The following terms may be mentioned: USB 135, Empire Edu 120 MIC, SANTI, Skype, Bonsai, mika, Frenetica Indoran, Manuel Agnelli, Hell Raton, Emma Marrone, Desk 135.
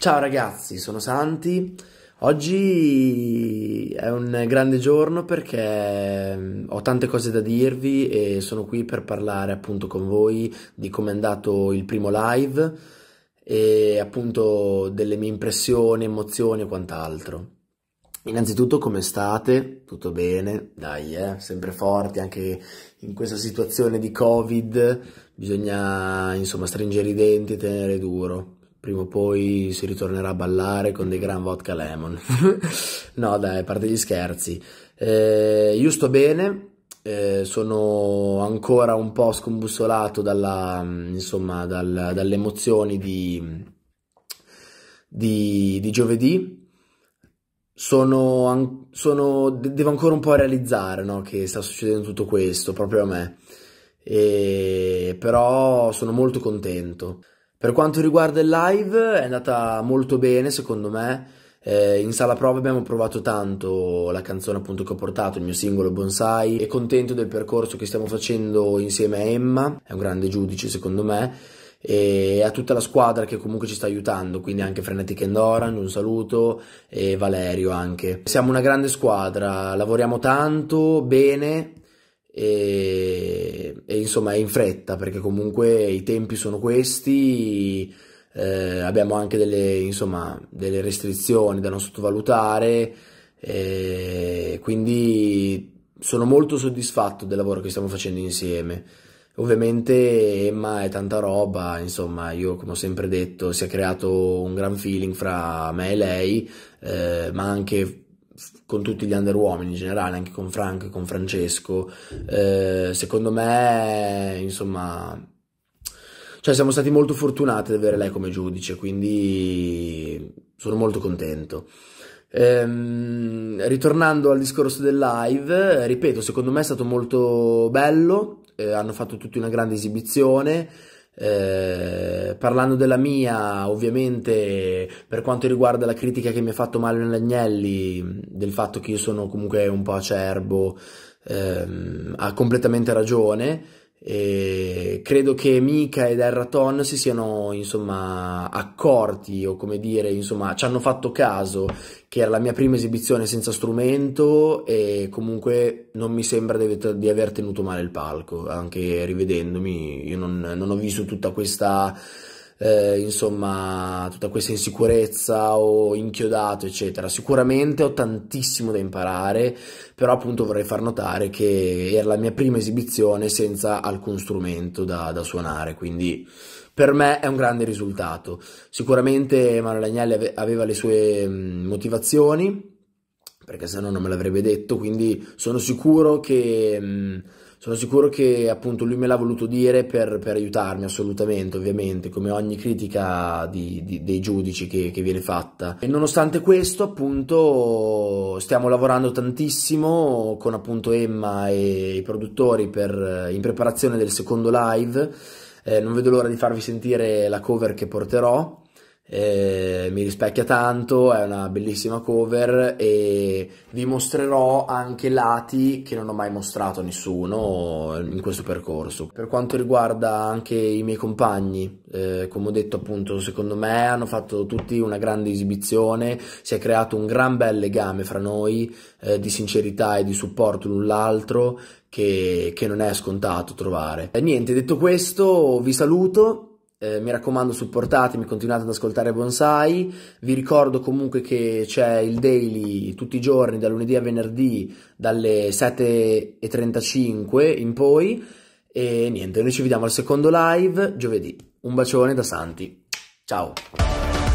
Ciao ragazzi, sono Santi. Oggi è un grande giorno perché ho tante cose da dirvi e sono qui per parlare appunto con voi di come è andato il primo live e appunto delle mie impressioni, emozioni e quant'altro. Innanzitutto, come state? Tutto bene? Dai, sempre forti anche in questa situazione di Covid, bisogna insomma stringere i denti e tenere duro. Prima o poi si ritornerà a ballare con dei gran vodka lemon. No dai, a parte gli scherzi, io sto bene, sono ancora un po' scombussolato dalle emozioni di giovedì. Devo ancora un po' realizzare, no, che sta succedendo tutto questo proprio a me, però sono molto contento. Per quanto riguarda il live, è andata molto bene secondo me. In sala prova abbiamo provato tanto la canzone appunto che ho portato, il mio singolo Bonsai, e contento del percorso che stiamo facendo insieme a Emma, è un grande giudice secondo me, e a tutta la squadra che comunque ci sta aiutando, quindi anche Frenetica Indoran, un saluto, e Valerio anche. Siamo una grande squadra, lavoriamo tanto, bene, e insomma è in fretta perché comunque i tempi sono questi, abbiamo anche delle restrizioni da non sottovalutare, quindi sono molto soddisfatto del lavoro che stiamo facendo insieme. Ovviamente Emma è tanta roba, insomma io come ho sempre detto si è creato un gran feeling fra me e lei, ma anche con tutti gli underuomini in generale, anche con Franco e con Francesco. Secondo me insomma, cioè siamo stati molto fortunati ad avere lei come giudice, quindi sono molto contento. Ritornando al discorso del live, ripeto, secondo me è stato molto bello, hanno fatto tutti una grande esibizione. Parlando della mia, ovviamente per quanto riguarda la critica che mi ha fatto Manuel Agnelli del fatto che io sono comunque un po' acerbo, ha completamente ragione, e credo che Mica ed Hell Raton si siano insomma accorti, o come dire, insomma ci hanno fatto caso che era la mia prima esibizione senza strumento, e comunque non mi sembra di aver tenuto male il palco. Anche rivedendomi io non ho visto tutta questa insicurezza o inchiodato eccetera. Sicuramente ho tantissimo da imparare, però appunto vorrei far notare che era la mia prima esibizione senza alcun strumento da suonare, quindi per me è un grande risultato. Sicuramente Manuel Agnelli aveva le sue motivazioni, perché se no non me l'avrebbe detto, quindi sono sicuro che appunto lui me l'ha voluto dire per aiutarmi, assolutamente, ovviamente, come ogni critica dei giudici che viene fatta. E nonostante questo appunto stiamo lavorando tantissimo con appunto Emma e i produttori in preparazione del secondo live. Non vedo l'ora di farvi sentire la cover che porterò, mi rispecchia tanto, è una bellissima cover, e vi mostrerò anche lati che non ho mai mostrato a nessuno in questo percorso. Per quanto riguarda anche i miei compagni, come ho detto appunto, secondo me hanno fatto tutti una grande esibizione, si è creato un gran bel legame fra noi, di sincerità e di supporto l'un l'altro, che non è scontato trovare. Niente, detto questo vi saluto. Mi raccomando, supportatemi, continuate ad ascoltare Bonsai. Vi ricordo comunque che c'è il daily tutti i giorni, da lunedì a venerdì, dalle 7:35 in poi. E niente, noi ci vediamo al secondo live giovedì. Un bacione da Santi, ciao!